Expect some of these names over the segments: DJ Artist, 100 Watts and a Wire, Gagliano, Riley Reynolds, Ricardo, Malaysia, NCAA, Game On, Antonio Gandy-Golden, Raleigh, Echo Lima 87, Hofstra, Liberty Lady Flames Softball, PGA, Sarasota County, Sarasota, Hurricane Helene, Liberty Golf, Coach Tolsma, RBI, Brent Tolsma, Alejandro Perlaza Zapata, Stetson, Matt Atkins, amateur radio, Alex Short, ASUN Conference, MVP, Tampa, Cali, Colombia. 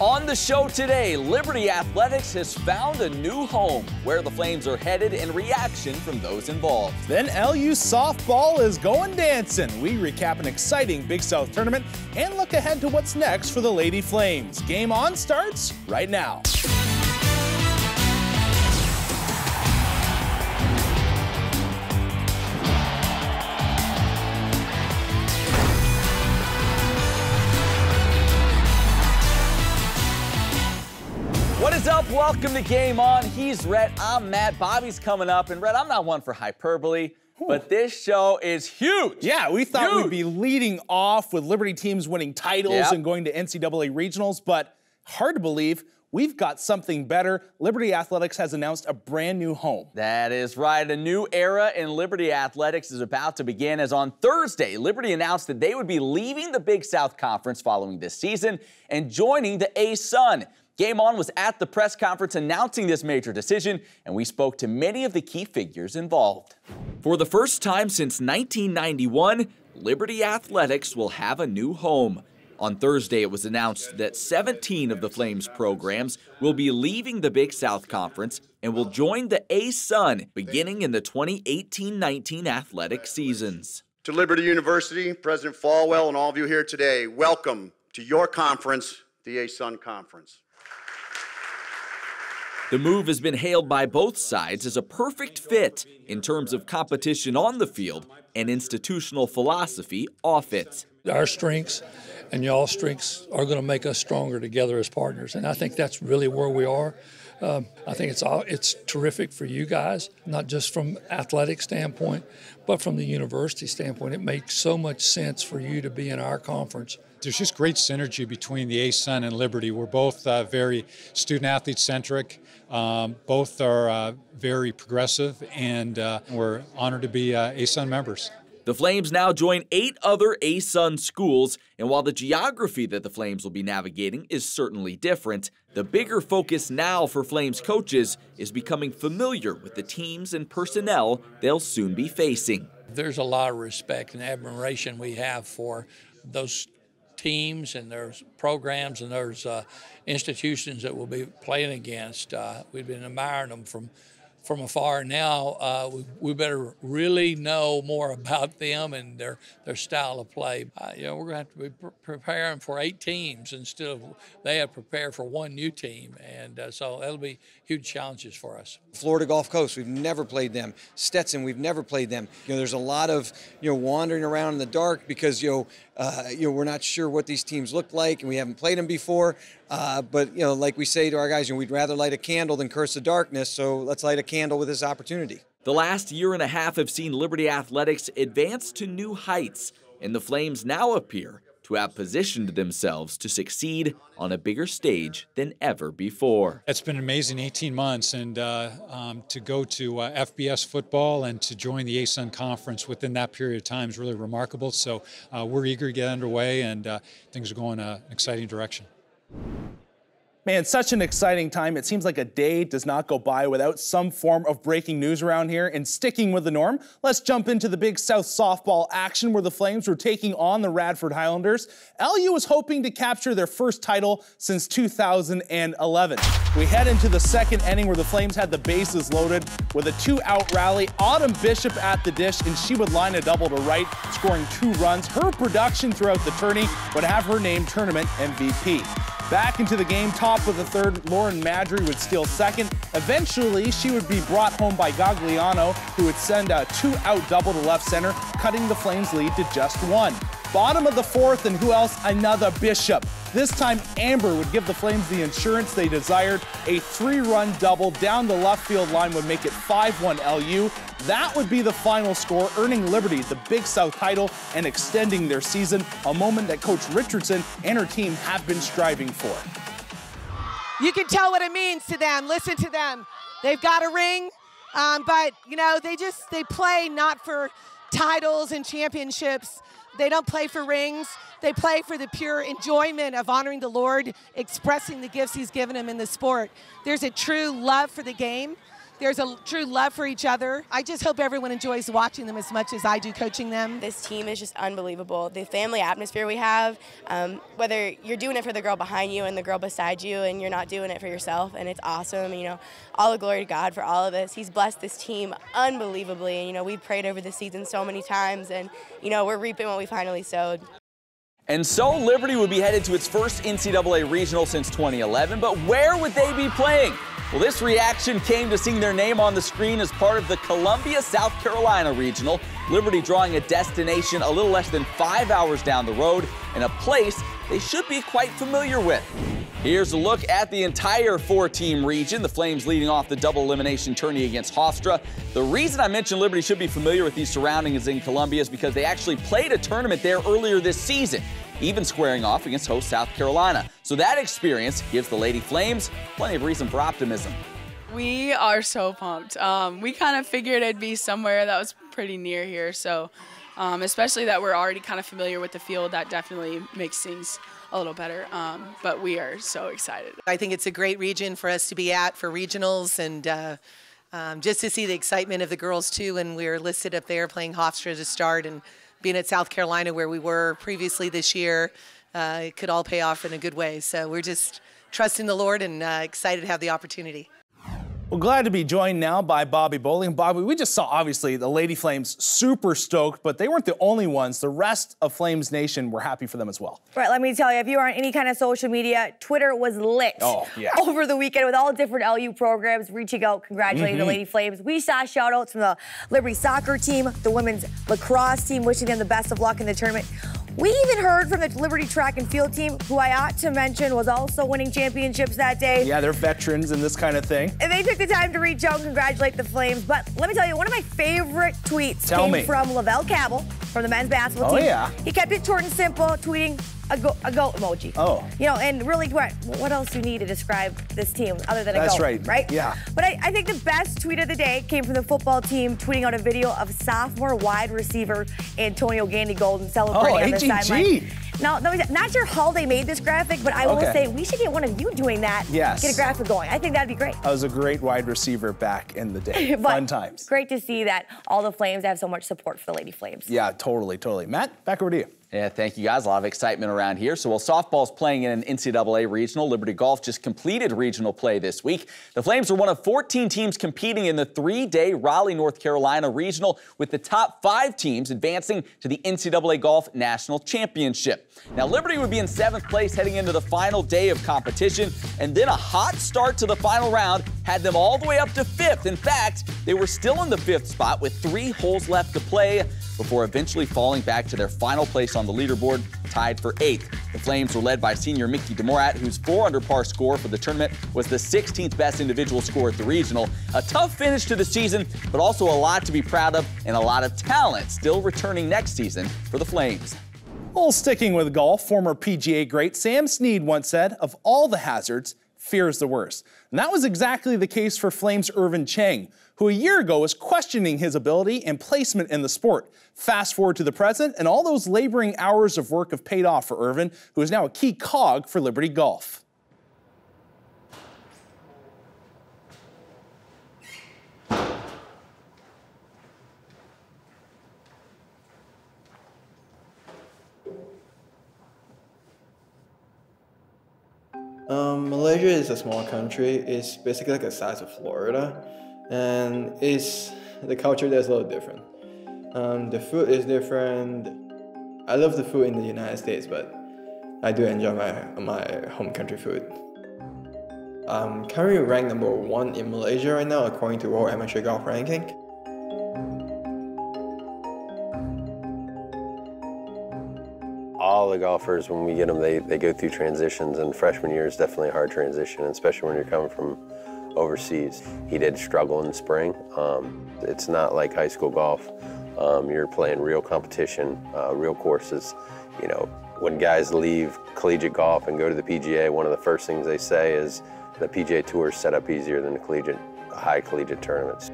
On the show today, Liberty Athletics has found a new home, where the Flames are headed and reaction from those involved. Then LU softball is going dancing. We recap an exciting Big South tournament and look ahead to what's next for the Lady Flames. Game On starts right now. Up, welcome to Game On. He's Rhett, I'm Matt, Bobby's coming up. And Rhett, I'm not one for hyperbole, but this show is huge. Yeah, we thought we'd be leading off with Liberty teams winning titles and going to NCAA regionals, but hard to believe we've got something better. Liberty Athletics has announced a brand new home. That is right, a new era in Liberty Athletics is about to begin, as on Thursday, Liberty announced that they would be leaving the Big South Conference following this season and joining the ASUN. Game On was at the press conference announcing this major decision, and we spoke to many of the key figures involved. For the first time since 1991, Liberty Athletics will have a new home. On Thursday, it was announced that 17 of the Flames programs will be leaving the Big South Conference and will join the ASUN beginning in the 2018-19 athletic seasons. To Liberty University, President Falwell and all of you here today, welcome to your conference, the ASUN Conference. The move has been hailed by both sides as a perfect fit in terms of competition on the field and institutional philosophy off it. Our strengths and y'all's strengths are going to make us stronger together as partners, and I think that's really where we are. I think it's terrific for you guys, not just from athletic standpoint, but from the university standpoint. It makes so much sense for you to be in our conference. There's just great synergy between the ASUN and Liberty. We're both very student-athlete centric. Both are very progressive, and we're honored to be ASUN members. The Flames now join 8 other ASUN schools, and while the geography that the Flames will be navigating is certainly different, the bigger focus now for Flames coaches is becoming familiar with the teams and personnel they'll soon be facing. There's a lot of respect and admiration we have for those teams and there's programs and there's institutions that we'll be playing against. We've been admiring them from afar. Now we better really know more about them and their style of play. You know, we're going to have to be preparing for 8 teams instead of they have prepared for 1 new team, and so that'll be huge challenges for us. Florida Gulf Coast, we've never played them. Stetson, we've never played them. You know, there's a lot of wandering around in the dark because we're not sure what these teams look like and we haven't played them before. But like we say to our guys, we'd rather light a candle than curse the darkness, so let's light a candle with this opportunity. The last year and a half have seen Liberty Athletics advance to new heights, and the Flames now appear to have positioned themselves to succeed on a bigger stage than ever before. It's been an amazing 18 months, and to go to FBS football and to join the ASUN Conference within that period of time is really remarkable, so we're eager to get underway, and things are going an exciting direction. Man, such an exciting time. It seems like a day does not go by without some form of breaking news around here. And sticking with the norm, let's jump into the Big South softball action where the Flames were taking on the Radford Highlanders. LU was hoping to capture their first title since 2011. We head into the second inning where the Flames had the bases loaded with a 2-out rally. Autumn Bishop at the dish, and she would line a double to right, scoring 2 runs. Her production throughout the tourney would have her named tournament MVP. Back into the game, top with the third, Lauren Madry would steal second. Eventually, she would be brought home by Gagliano, who would send a 2-out double to left center, cutting the Flames' lead to just 1. Bottom of the 4th, and who else? Another Bishop. This time, Amber would give the Flames the insurance they desired. A 3-run double down the left field line would make it 5-1 LU. That would be the final score, earning Liberty the Big South title and extending their season, a moment that Coach Richardson and her team have been striving for. You can tell what it means to them. Listen to them. They've got a ring, but, they play not for titles and championships. They don't play for rings. They play for the pure enjoyment of honoring the Lord, expressing the gifts he's given them in the sport. There's a true love for the game. There's a true love for each other. I just hope everyone enjoys watching them as much as I do coaching them. This team is just unbelievable. The family atmosphere we have, whether you're doing it for the girl behind you and the girl beside you and you're not doing it for yourself, and it's awesome. You know, all the glory to God for all of us. He's blessed this team unbelievably. And, you know, we prayed over the season so many times and, you know, we're reaping what we finally sowed. And so Liberty would be headed to its first NCAA regional since 2011, but where would they be playing? Well, this reaction came to seeing their name on the screen as part of the Colombia, South Carolina regional. Liberty drawing a destination a little less than 5 hours down the road in a place they should be quite familiar with. Here's a look at the entire four-team region. The Flames leading off the double elimination tourney against Hofstra. The reason I mentioned Liberty should be familiar with these surroundings in Colombia is because they actually played a tournament there earlier this season, even squaring off against host South Carolina. So that experience gives the Lady Flames plenty of reason for optimism. We are so pumped. We kind of figured it'd be somewhere that was pretty near here. So especially that we're already kind of familiar with the field, that definitely makes things a little better. But we are so excited. I think it's a great region for us to be at for regionals, and just to see the excitement of the girls too. And we're listed up there playing Hofstra to start, and being at South Carolina where we were previously this year, it could all pay off in a good way. So we're just trusting the Lord and excited to have the opportunity. Well, glad to be joined now by Bobby Bowling. Bobby, we just saw, obviously, the Lady Flames super stoked, but they weren't the only ones. The rest of Flames Nation were happy for them as well. Right, let me tell you, if you are on any kind of social media, Twitter was lit over the weekend with all different LU programs reaching out, congratulating the Lady Flames. We saw shout-outs from the Liberty soccer team, the women's lacrosse team, wishing them the best of luck in the tournament. We even heard from the Liberty track and field team, who I ought to mention was also winning championships that day. Yeah, they're veterans in this kind of thing. And they took the time to reach out and congratulate the Flames. But let me tell you, one of my favorite tweets came from Lovell Cabell from the men's basketball team. Oh, yeah. He kept it short and simple, tweeting a goat emoji. Oh. You know, and really, what else do you need to describe this team other than a goat? That's right. Right? Yeah. But I think the best tweet of the day came from the football team tweeting out a video of sophomore wide receiver Antonio Gandy-Golden celebrating on the sideline. Now, not sure how they made this graphic, but I will say we should get one of you doing that. Yes. Get a graphic going. I think that'd be great. I was a great wide receiver back in the day. Fun times. Great to see that all the Flames have so much support for the Lady Flames. Yeah, totally, totally. Matt, back over to you. Yeah, thank you guys. A lot of excitement around here. So while softball's playing in an NCAA regional, Liberty Golf just completed regional play this week. The Flames are one of 14 teams competing in the three-day Raleigh, North Carolina regional, with the top 5 teams advancing to the NCAA Golf National Championship. Now, Liberty would be in 7th place heading into the final day of competition, and then a hot start to the final round had them all the way up to 5th. In fact, they were still in the 5th spot with 3 holes left to play before eventually falling back to their final place on the leaderboard, tied for 8th. The Flames were led by senior Mickey DeMorat, whose 4-under-par score for the tournament was the 16th best individual score at the regional. A tough finish to the season, but also a lot to be proud of and a lot of talent still returning next season for the Flames. Well, sticking with golf, former PGA great Sam Snead once said, of all the hazards, fear is the worst. And that was exactly the case for Flames' Ervin Chang, who a year ago was questioning his ability and placement in the sport. Fast forward to the present, and all those laboring hours of work have paid off for Ervin, who is now a key cog for Liberty Golf. Malaysia is a small country. It's basically like the size of Florida, and the culture there is a little different. The food is different. I love the food in the United States, but I do enjoy my home country food. I'm currently ranked #1 in Malaysia right now, according to World Amateur Golf Ranking. All the golfers, when we get them, they go through transitions, and freshman year is definitely a hard transition, especially when you're coming from overseas. He did struggle in spring. It's not like high school golf. You're playing real competition, real courses. You know, when guys leave collegiate golf and go to the PGA, one of the first things they say is the PGA Tour is set up easier than the high collegiate tournaments.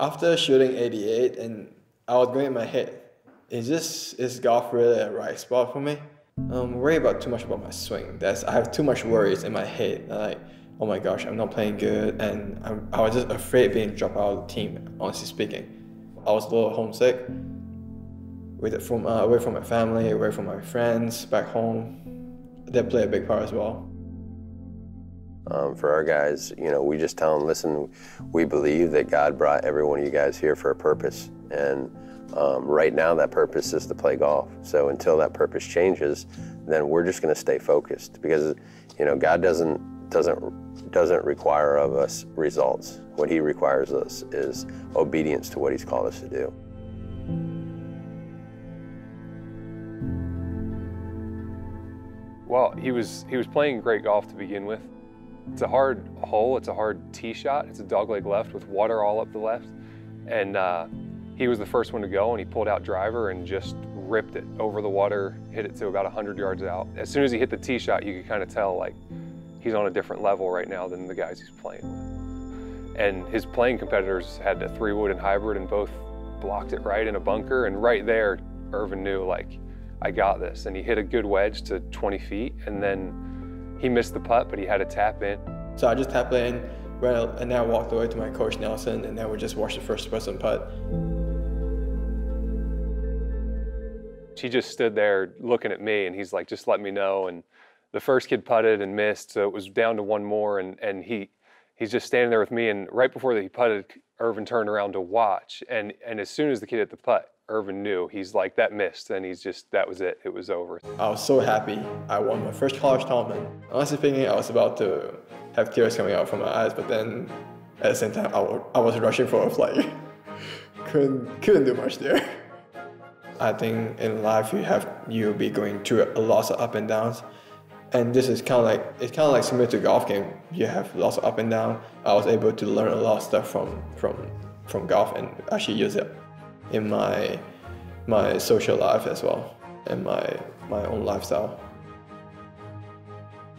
After shooting 88, and I was going in my head, is golf really a right spot for me? worry about too much about my swing. I have too much worries in my head. Like, oh my gosh, I'm not playing good, and I was just afraid of being dropped out of the team. Honestly speaking, I was a little homesick, away from my family, away from my friends, back home. That played a big part as well. For our guys, you know, we just tell them, listen, we believe that God brought every one of you guys here for a purpose. And right now that purpose is to play golf. So until that purpose changes, then we're just gonna stay focused, because, you know, God doesn't require of us results. What he requires us is obedience to what he's called us to do. Well, he was playing great golf to begin with. It's a hard hole, it's a hard tee shot, it's a dogleg left with water all up the left. And he was the first one to go, and he pulled out driver and just ripped it over the water, hit it to about 100 yards out. As soon as he hit the tee shot, you could kind of tell, like, he's on a different level right now than the guys he's playing with. And his playing competitors had a 3-wood and hybrid, and both blocked it right in a bunker. And right there, Ervin knew, like, I got this. And he hit a good wedge to 20 feet, and then he missed the putt, but he had a tap in. So I just tapped it in, and then I walked away to my coach, Nelson, and then we just watched the first person putt. She just stood there looking at me, and he's like, just let me know. And the first kid putted and missed, so it was down to one more, and he's just standing there with me, and right before that he putted, Ervin turned around to watch, and as soon as the kid hit the putt, Ervin knew. He's like, that missed, and he's just, that was it. It was over. I was so happy. I won my first college tournament. Honestly thinking I was about to have tears coming out from my eyes, but then at the same time, I was rushing for a flight. Couldn't do much there. I think in life you'll be going through lots of up and downs, and this is kind of like similar to a golf game. You have lots of up and down. I was able to learn a lot of stuff from golf and actually use it in my social life as well, and my own lifestyle.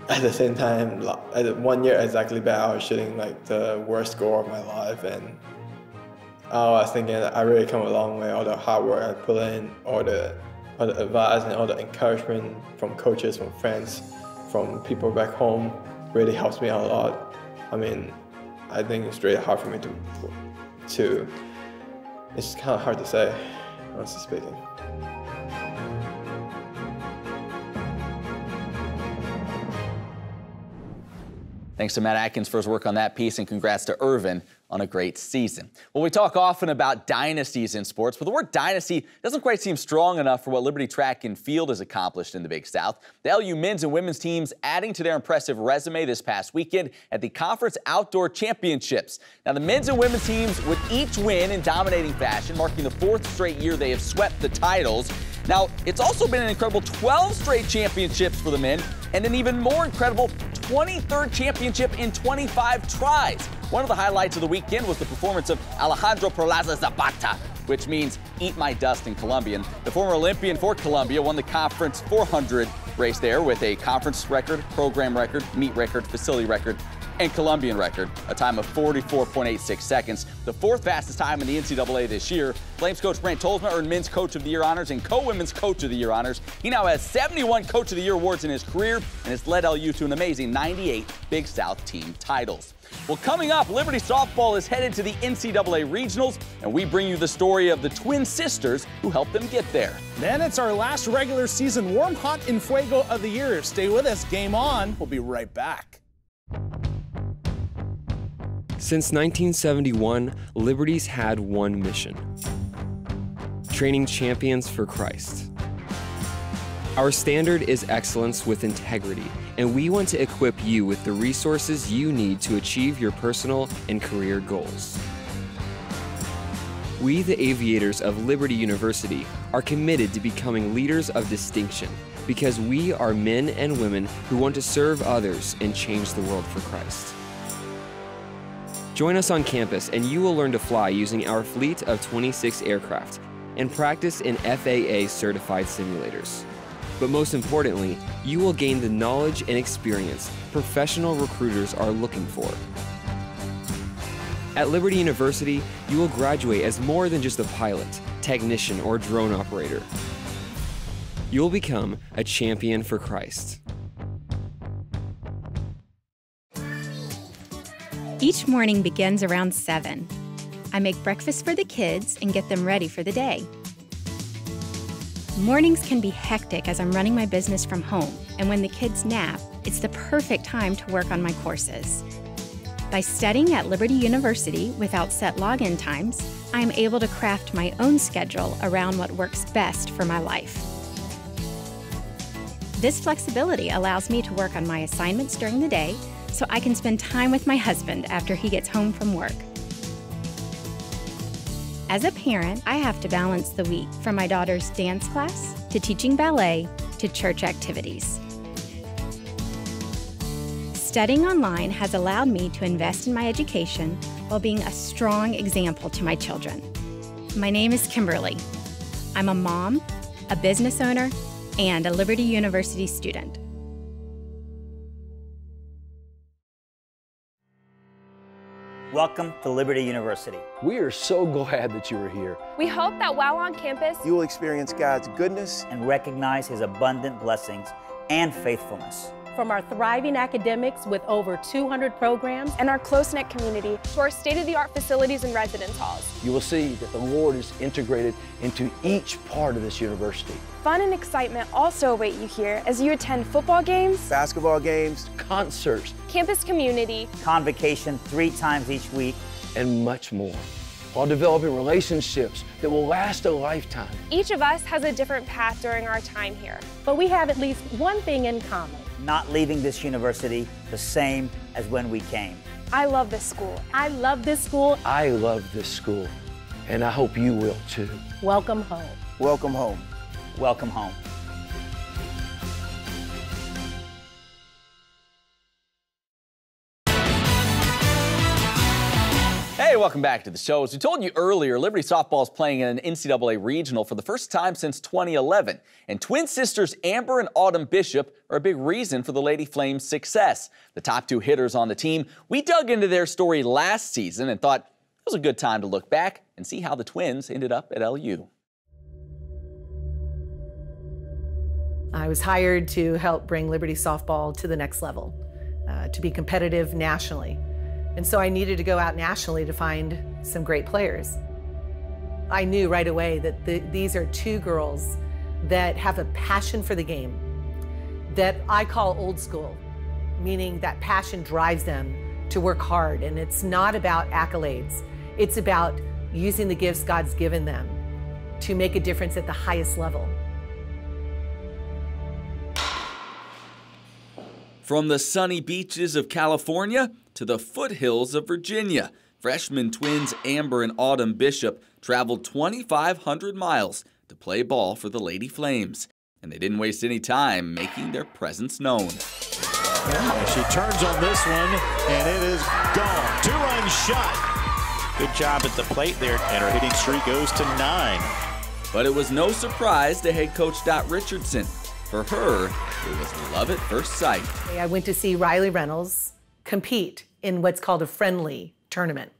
At the same time, 1 year exactly back, I was shooting like the worst score of my life, and I was thinking I really come a long way. All the hard work I put in, all the advice and all the encouragement from coaches, from friends, from people back home, really helps me out a lot. I mean, I think it's really hard for me to it's kind of hard to say, honestly speaking. Thanks to Matt Atkins for his work on that piece, and congrats to Ervin on a great season. Well, we talk often about dynasties in sports, but the word dynasty doesn't quite seem strong enough for what Liberty Track and Field has accomplished in the Big South. The LU men's and women's teams adding to their impressive resume this past weekend at the Conference Outdoor Championships. Now, the men's and women's teams would each win in dominating fashion, marking the 4th straight year they have swept the titles. Now, it's also been an incredible 12 straight championships for the men, and an even more incredible 23rd championship in 25 tries. One of the highlights of the weekend was the performance of Alejandro Perlaza Zapata, which means eat my dust in Colombian. The former Olympian for Colombia won the conference 400 race there with a conference record, program record, meet record, facility record, and Colombian record, a time of 44.86 seconds, the 4th fastest time in the NCAA this year. Flames coach Brent Tolsma earned Men's Coach of the Year honors and Co-Women's Coach of the Year honors. He now has 71 Coach of the Year awards in his career and has led LU to an amazing 98 Big South team titles. Well, coming up, Liberty softball is headed to the NCAA regionals, and we bring you the story of the twin sisters who helped them get there. Then it's our last regular season warm, hot, and fuego of the year. Stay with us. Game on. We'll be right back. Since 1971, Liberty's had one mission: training champions for Christ. Our standard is excellence with integrity, and we want to equip you with the resources you need to achieve your personal and career goals. We, the Aviators of Liberty University, are committed to becoming leaders of distinction, because we are men and women who want to serve others and change the world for Christ. Join us on campus, and you will learn to fly using our fleet of 26 aircraft and practice in FAA-certified simulators. But most importantly, you will gain the knowledge and experience professional recruiters are looking for. At Liberty University, you will graduate as more than just a pilot, technician, or drone operator. you'll become a champion for Christ. Each morning begins around 7. I make breakfast for the kids and get them ready for the day. Mornings can be hectic as I'm running my business from home, and when the kids nap, it's the perfect time to work on my courses. By studying at Liberty University without set login times, I am able to craft my own schedule around what works best for my life. This flexibility allows me to work on my assignments during the day, so I can spend time with my husband after he gets home from work. As a parent, I have to balance the week from my daughter's dance class, to teaching ballet, to church activities. Studying online has allowed me to invest in my education while being a strong example to my children. My name is Kimberly. I'm a mom, a business owner, and a Liberty University student. Welcome to Liberty University. We are so glad that you are here. We hope that while on campus, you will experience God's goodness and recognize His abundant blessings and faithfulness. From our thriving academics with over 200 programs and our close-knit community to our state-of-the-art facilities and residence halls. You will see that the Lord is integrated into each part of this university. Fun and excitement also await you here as you attend football games, basketball games, concerts, campus community, convocation 3 times each week, and much more, while developing relationships that will last a lifetime. Each of us has a different path during our time here, but we have at least one thing in common: not leaving this university the same as when we came. I love this school. I love this school. I love this school, and I hope you will too. Welcome home. Welcome home. Welcome home. Hey, welcome back to the show. As we told you earlier, Liberty softball is playing in an NCAA regional for the first time since 2011. And twin sisters Amber and Autumn Bishop are a big reason for the Lady Flames' success. The top 2 hitters on the team, we dug into their story last season and thought it was a good time to look back and see how the twins ended up at LU. I was hired to help bring Liberty softball to the next level, to be competitive nationally. And so I needed to go out nationally to find some great players. I knew right away that these are 2 girls that have a passion for the game that I call old school, meaning that passion drives them to work hard. And it's not about accolades. It's about using the gifts God's given them to make a difference at the highest level. From the sunny beaches of California to the foothills of Virginia, freshman twins Amber and Autumn Bishop traveled 2,500 miles to play ball for the Lady Flames. And they didn't waste any time making their presence known. She turns on this one, and it is gone. 2-run shot. Good job at the plate there, and her hitting streak goes to 9. But it was no surprise to head coach Dot Richardson. For her, it was love at first sight. I went to see Riley Reynolds compete in what's called a friendly tournament.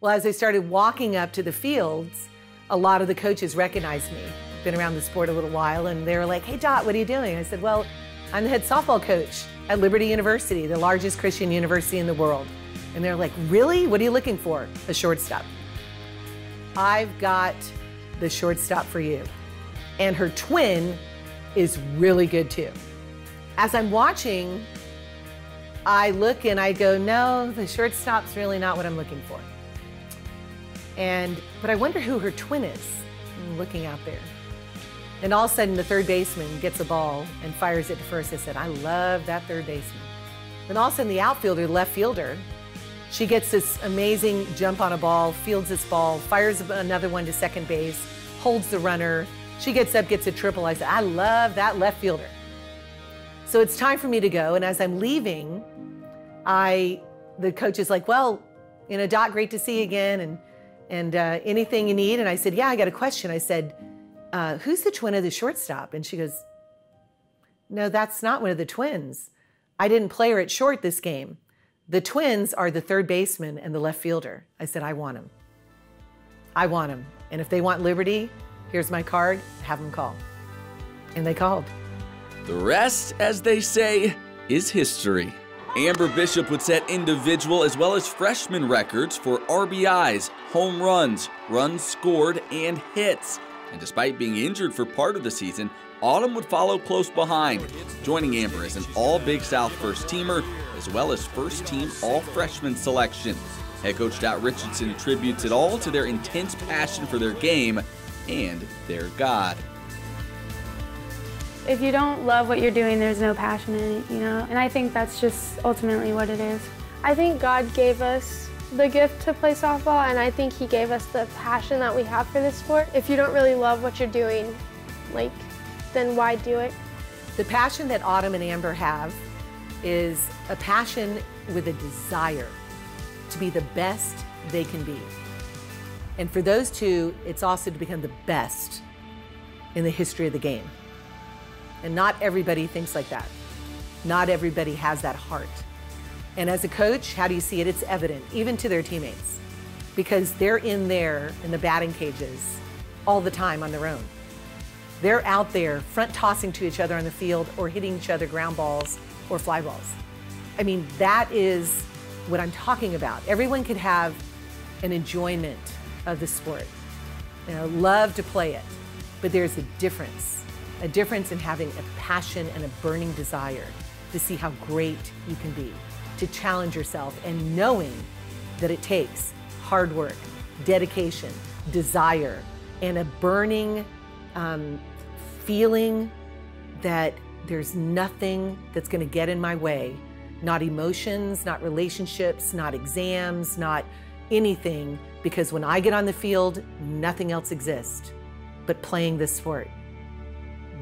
Well, as I started walking up to the fields, a lot of the coaches recognized me. Been around the sport a little while, and they were like, "Hey, Dot, what are you doing?" I said, "Well, I'm the head softball coach at Liberty University, the largest Christian university in the world." And they're like, "Really? What are you looking for?" "A shortstop." "I've got the shortstop for you." And her twin is really good too. As I'm watching, I look and I go, "No, the shortstop's really not what I'm looking for." But I wonder who her twin is. I'm looking out there. And all of a sudden, the third baseman gets a ball and fires it to first. I said, "I love that third baseman." Then all of a sudden, the outfielder, left fielder, she gets this amazing jump on a ball, fields this ball, fires another one to second base, holds the runner. She gets up, gets a triple. I said, "I love that left fielder." So it's time for me to go. And as I'm leaving, the coach is like, "Well, you know, Dot, great to see you again, and anything you need?" And I said, "Yeah, I got a question." I said, "Who's the twin of the shortstop?" And she goes, "No, that's not one of the twins. I didn't play her at short this game. The twins are the third baseman and the left fielder." I said, "I want him. I want him. And if they want Liberty, here's my card, have them call." And they called. The rest, as they say, is history. Amber Bishop would set individual as well as freshman records for RBIs, home runs, runs scored, and hits. And despite being injured for part of the season, Autumn would follow close behind, joining Amber as an All-Big South first-teamer, as well as first-team All-Freshman selection. Head coach Dot Richardson attributes it all to their intense passion for their game and their God. If you don't love what you're doing, there's no passion in it, you know? And I think that's just ultimately what it is. I think God gave us the gift to play softball, and I think he gave us the passion that we have for this sport. If you don't really love what you're doing, like, then why do it? The passion that Autumn and Amber have is a passion with a desire to be the best they can be. And for those two, it's also to become the best in the history of the game. And not everybody thinks like that. Not everybody has that heart. And as a coach, how do you see it? It's evident, even to their teammates, because they're in there in the batting cages all the time on their own. They're out there front tossing to each other on the field or hitting each other ground balls or fly balls. I mean, that is what I'm talking about. Everyone could have an enjoyment of the sport, you know, love to play it, but there's a difference in having a passion and a burning desire to see how great you can be, to challenge yourself, and knowing that it takes hard work, dedication, desire, and a burning feeling that there's nothing that's gonna get in my way, not emotions, not relationships, not exams, not anything, because when I get on the field, nothing else exists but playing this sport.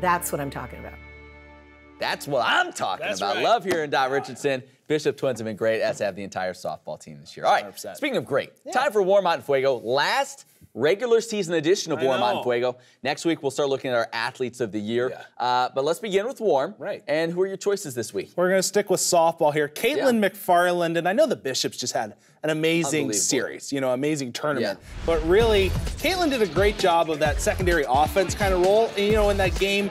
That's what I'm talking about. That's what I'm talking about. Right. Love hearing Dot Richardson. Bishop Twins have been great, as have the entire softball team this year. All right, 100%. Speaking of great, time for Warm Out and Fuego. Last regular season edition of Warm Out and Fuego. Next week, we'll start looking at our athletes of the year. Yeah. But let's begin with Warm. Right. And who are your choices this week? We're going to stick with softball here. Caitlin McFarland, and I know the Bishops just had an amazing series, you know, amazing tournament. Yeah. But really, Caitlin did a great job of that secondary offense kind of role, and, you know, in that game.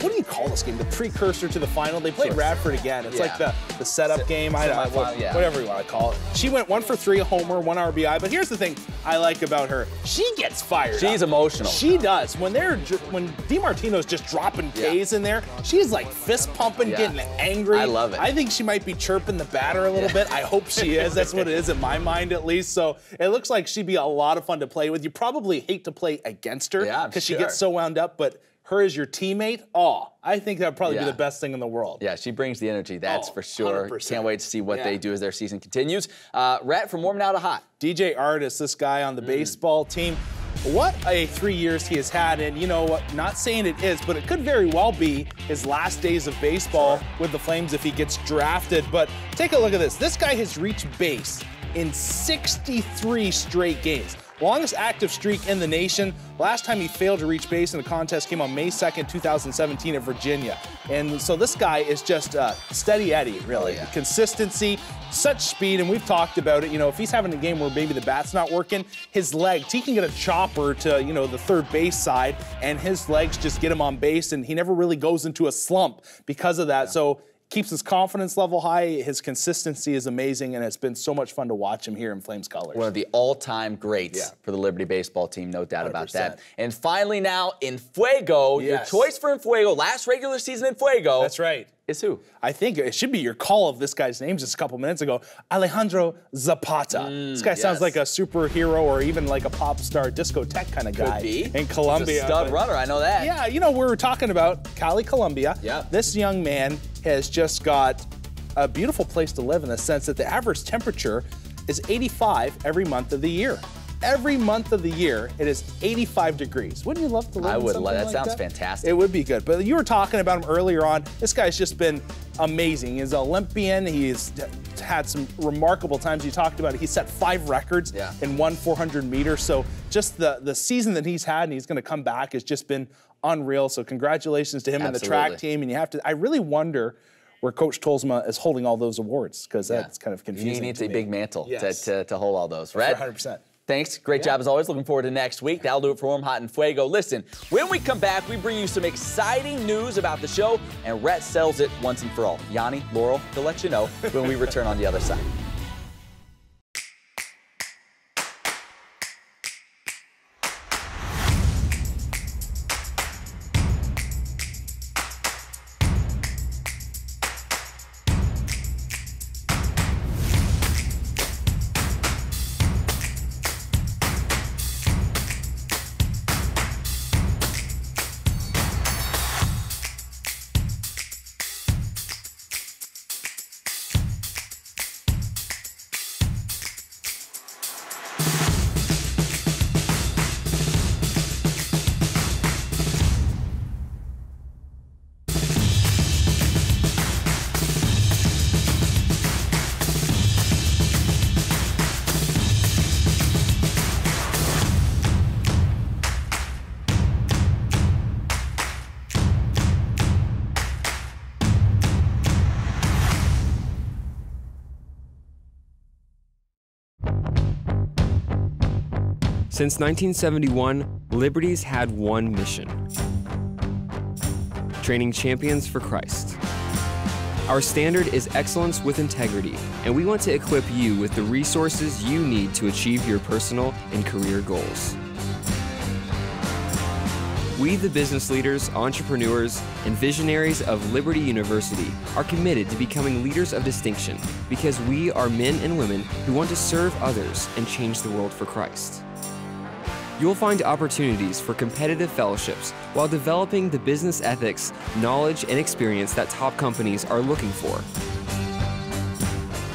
What do you call this game? The precursor to the final? They played Radford again. It's like the setup game. I don't know, whatever you want to call it. She went 1 for 3, a homer, 1 RBI. But here's the thing I like about her. She gets fired up. She's emotional. She does. When DiMartino's just dropping Ks in there, she's like fist pumping, getting angry. I love it. I think she might be chirping the batter a little bit. I hope she is. That's what it is in my mind, at least. So it looks like she'd be a lot of fun to play with. You probably hate to play against her because she gets so wound up, but her as your teammate, I think that would probably be the best thing in the world. Yeah, she brings the energy, that's for sure. 100%. Can't wait to see what they do as their season continues. Rhett, from warm now to hot. DJ Artist, this guy on the baseball team. What a 3 years he has had, and you know what, not saying it is, but it could very well be his last days of baseball with the Flames if he gets drafted. But take a look at this. This guy has reached base in 63 straight games. Longest active streak in the nation. Last time he failed to reach base in the contest came on May 2nd, 2017 at Virginia. And so this guy is just steady Eddie, really. Consistency, such speed, and we've talked about it. You know, if he's having a game where maybe the bat's not working, his legs, he can get a chopper to, you know, the third base side, and his legs just get him on base, and he never really goes into a slump because of that. So keeps his confidence level high, his consistency is amazing, and it's been so much fun to watch him here in Flames colors. One of the all-time greats for the Liberty baseball team, no doubt about that. And finally now, in Fuego, your choice for in Fuego, last regular season in Fuego. That's right. Is who? I think it should be your call of this guy's name just a couple minutes ago, Alejandro Zapata. This guy sounds like a superhero or even like a pop star discotheque kind of guy in Colombia. He's a stud runner, I know that. Yeah, you know, we were talking about Cali, Colombia. This young man has just got a beautiful place to live in the sense that the average temperature is 85 every month of the year. Every month of the year, it is 85 degrees. Wouldn't you love to live in something like that? I would love that. Sounds fantastic. It would be good. But you were talking about him earlier on. This guy's just been amazing. He's an Olympian. He's had some remarkable times. You talked about it. He set 5 records in 1 400-meter. So just the season that he's had, and he's going to come back, has just been unreal. So congratulations to him and the track team. And you have to, I really wonder where Coach Tolsma is holding all those awards, because that's kind of confusing. He needs a big mantle to hold all those, right? 100%. Thanks. Great job as always. Looking forward to next week. That'll do it for Warm, Hot, and Fuego. Listen, when we come back, we bring you some exciting news about the show, and Rhett sells it once and for all. Yanni, Laurel, they'll let you know when we return on the other side. Since 1971, Liberty's had one mission: training champions for Christ. Our standard is excellence with integrity, and we want to equip you with the resources you need to achieve your personal and career goals. We, the business leaders, entrepreneurs, and visionaries of Liberty University, are committed to becoming leaders of distinction because we are men and women who want to serve others and change the world for Christ. You'll find opportunities for competitive fellowships while developing the business ethics, knowledge, and experience that top companies are looking for.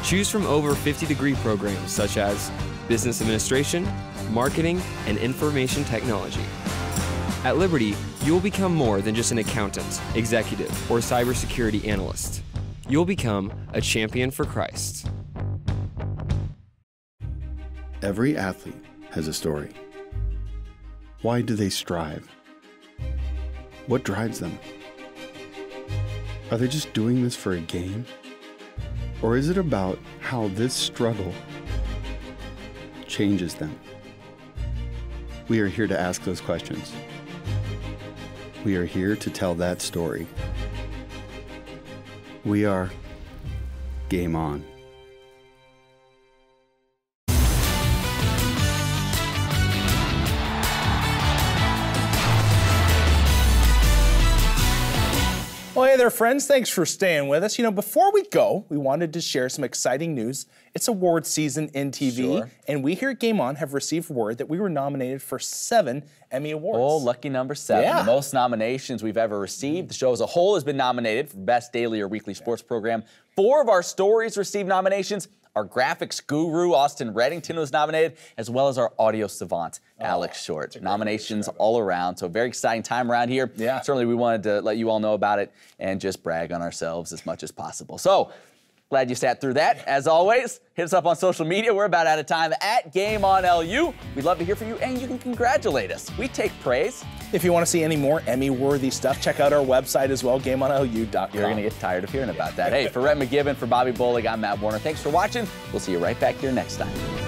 Choose from over 50 degree programs such as business administration, marketing, and information technology. At Liberty, you'll become more than just an accountant, executive, or cybersecurity analyst. You'll become a champion for Christ. Every athlete has a story. Why do they strive? What drives them? Are they just doing this for a game? Or is it about how this struggle changes them? We are here to ask those questions. We are here to tell that story. We are Game On. Well, hey there, friends. Thanks for staying with us. You know, before we go, we wanted to share some exciting news. It's award season in TV, and we here at Game On have received word that we were nominated for 7 Emmy Awards. Oh, lucky number 7. Yeah. The most nominations we've ever received. The show as a whole has been nominated for Best Daily or Weekly Sports Program. 4 of our stories received nominations. Our graphics guru, Austin Reddington, was nominated, as well as our audio savant, Alex Short. Nominations all around, so a very exciting time around here. Yeah. Certainly we wanted to let you all know about it and just brag on ourselves as much as possible. So, glad you sat through that. As always, hit us up on social media. We're about out of time at GameOnLU. We'd love to hear from you, and you can congratulate us. We take praise. If you want to see any more Emmy-worthy stuff, check out our website as well, GameOnLU.com. You're going to get tired of hearing about that. Hey, for Rhett McGibbon, for Bobby Bolig, I'm Matt Warner. Thanks for watching. We'll see you right back here next time.